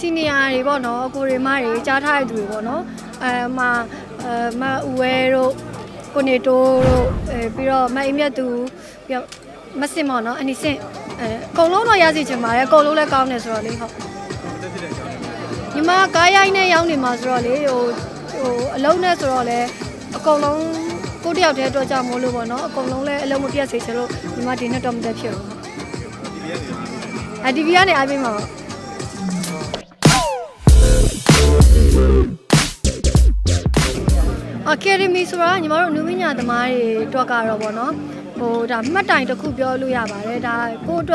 Senior Ribono, Kurimari, Chatai Ribono, Ma Uero, Conetoro, Piro, Maimiatu, Massimono, and he said, Colono Yazijamara, Colola Calmness Rolly. You mark Gaya in a young man's Rolly, or Aloneness Rolly, Colon. Kodi out here to jam molu bono. Komlongle elomotia sechalo. Ima dinner tom dapshiro. Adiviya ne abi ma. Akere misura ni maro nuvi niya damari to karo bono. O da matai to kubyalu ya bare da ko to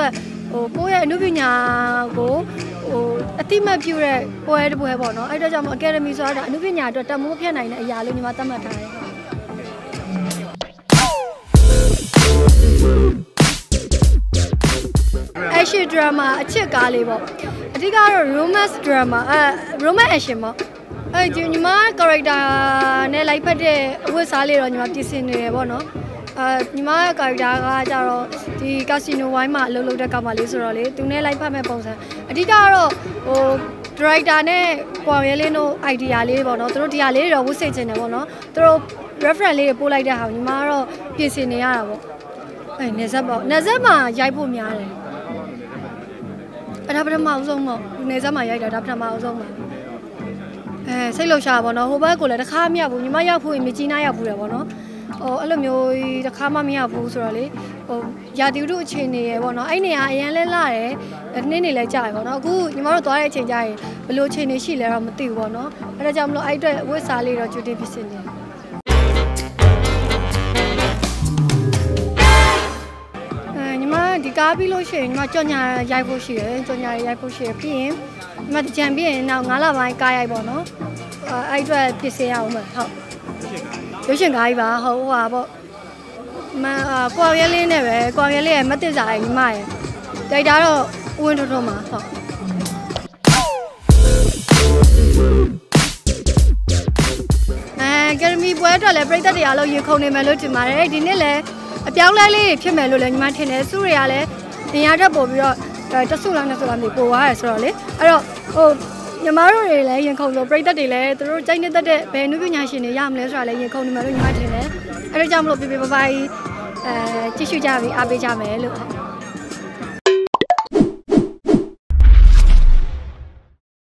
o koya nuvi niya ko o atima pure koya de bohe bono. Ado jam akere misura da nuvi niya to tamu kya na yalu ni mata matai. Action drama, a chick alibo. I think our romance drama, romance shimo. I do not correct Nelipade was Ali on your Disney Bono. Nima Cardaga, the Casino Wima, Lulu de Camalis Rolly, to Nelipa Posa. I think our Dragane, Quarelino, Ideali Bono, through the Ali, or Wusage in a Bono, through referently a polite down, Maro, Pisini Arabo. Nezama Jaipu Miare. Adapter Mausoma, Nezama Yad, Adapter Mausoma. Salo Shabono, Hobago, the Kamiabu, Mayapu, Mijina Buono, or Alamio, the Kamamia Busrali, or Yadu Chini, one or any Ayala, and Nini Lajano, good, Nimoro Chai, Blue Chini Shiller, Matiwano, Rajamlo, I was Ali or Judy Vicini. Kabilo she, ma chonya yaipo she, pin. Ma the champion now ngala mai kai bono. I do a PCL ma hao. Yo shen kai ba hao wa bo. Ma kwangele ne we kwangele ma te zai mai. Dai da ro uin to ma hao. Germi bua to le break da ya lo yu khong ne ma lo ti ma le di ne le. Piaulali, Pimelo, and Martinez, Surreale, the other Bobio, Tasula, Solami, oh, Yamaro Relay, and Colo, break the delay, through Jane the Day, Penuvinashi, Yamless Rally, and Colo Martinez, and a jam of people by Tishu Javi, Abijame.